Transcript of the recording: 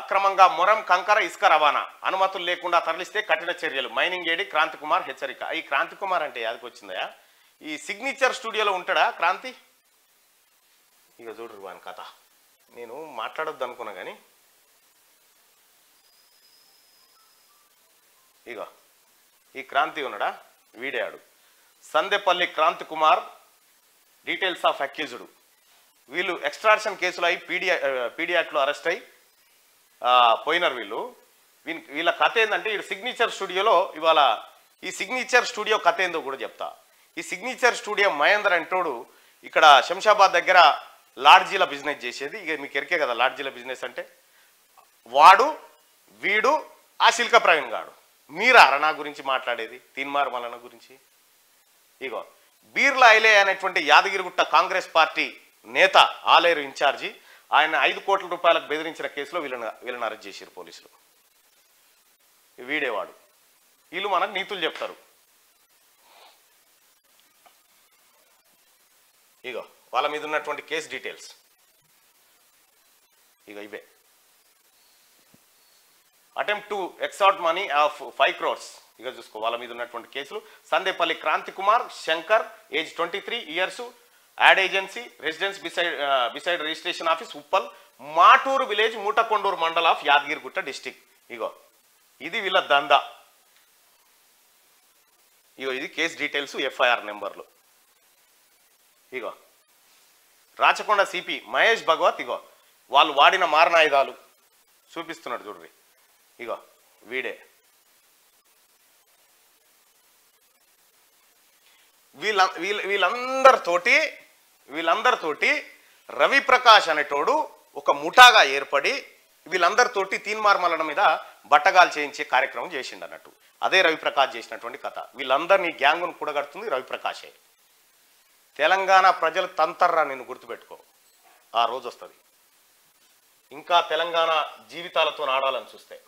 అక్రమంగా మొరం కంకర ఇసుక రవాణా అనుమతులు లేకుండా తరలిస్తే కఠిన చర్యలు మైనింగ్ ఏడి క్రాంతి కుమార్ హెచ్చరిక. ఈ క్రాంతి కుమార్ అంటే యాదకొచ్చిందయా? ఈ సిగ్నేచర్ స్టూడియోలో ఉంటాడా క్రాంతి? ఇక చూడరు వాని కథ. నేను మాట్లాడొద్దు అనుకున్నా కానీ ఇక ఈ క్రాంతి ఉన్నాడా? వీడే ఆడు Sandepalli Kranthi Kumar. Details of accused. వీళ్ళు ఎక్స్ట్రాక్షన్ కేసులు అయి పీడియాట్లో అరెస్ట్ అయ్యి పోయినారు. వీళ్ళ కథ ఏంటంటే ఈ సిగ్నేచర్ స్టూడియోలో ఇవాళ ఈ సిగ్నేచర్ స్టూడియో కథ ఏందో కూడా చెప్తా. ఈ సిగ్నేచర్ స్టూడియో మహేందర్ అంటోడు ఇక్కడ శంషాబాద్ దగ్గర లాడ్జీల బిజినెస్ చేసేది. ఇక మీకు ఎరికే కదా లాడ్జీల బిజినెస్ అంటే. వాడు వీడు ఆ శిల్క ప్రవీణ్ గాడు. మీరా అరణా గురించి మాట్లాడేది, తీన్మార్ మలన గురించి? ఇగో బీర్లా ఐలే అనేటువంటి యాదగిరిగుట్ట కాంగ్రెస్ పార్టీ నేత, ఆలేరు ఇన్ఛార్జి, ఆయన 5 కోట్ల రూపాయలకు బెదిరించిన కేసులో వీళ్ళని అరెస్ట్ చేశారు పోలీసులు. వీడేవాడు. వీళ్ళు మనకు నీతులు చెప్తారు. ఇగో వాళ్ళ మీద ఉన్నటువంటి కేసు డీటెయిల్స్ ఇగో ఇవే. Attempt to exact money of 5 crores. ఇక చూసుకో వాళ్ళ మీద ఉన్నటువంటి కేసులు. Sandepalli Kranthi Kumar Shankar, age 23 years, ad agency, residence beside registration office Uppal, Maturu village, Motakondur mandal of Yadagirigutta district. ఇగో ఇది వీళ్ళ దందా. ఇగో ఇది కేసు డీటెయిల్స్, ఎఫ్ఐఆర్ నెంబర్లు. ఇగో రాచకొండ సిపి మహేష్ భగవత్. ఇగో వాళ్ళు వాడిన మారణాయుధాలు చూపిస్తున్నాడు చూడండి. ఇగో వీడే. వీళ్ళందరితోటి రవి ప్రకాష్ అనేటోడు ఒక ముఠాగా ఏర్పడి వీళ్ళందరితోటి తీన్మార్ మల్లన మీద బట్టగాలు చేయించే కార్యక్రమం చేసిండు అన్నట్టు. అదే రవి ప్రకాష్ చేసినటువంటి కథ. వీళ్ళందరినీ గ్యాంగును కూడగడుతుంది రవి ప్రకాషే. తెలంగాణ ప్రజలు తంతర్రా, నేను గుర్తుపెట్టుకో, ఆ రోజు వస్తుంది. ఇంకా తెలంగాణ జీవితాలతో ఆడాలని చూస్తే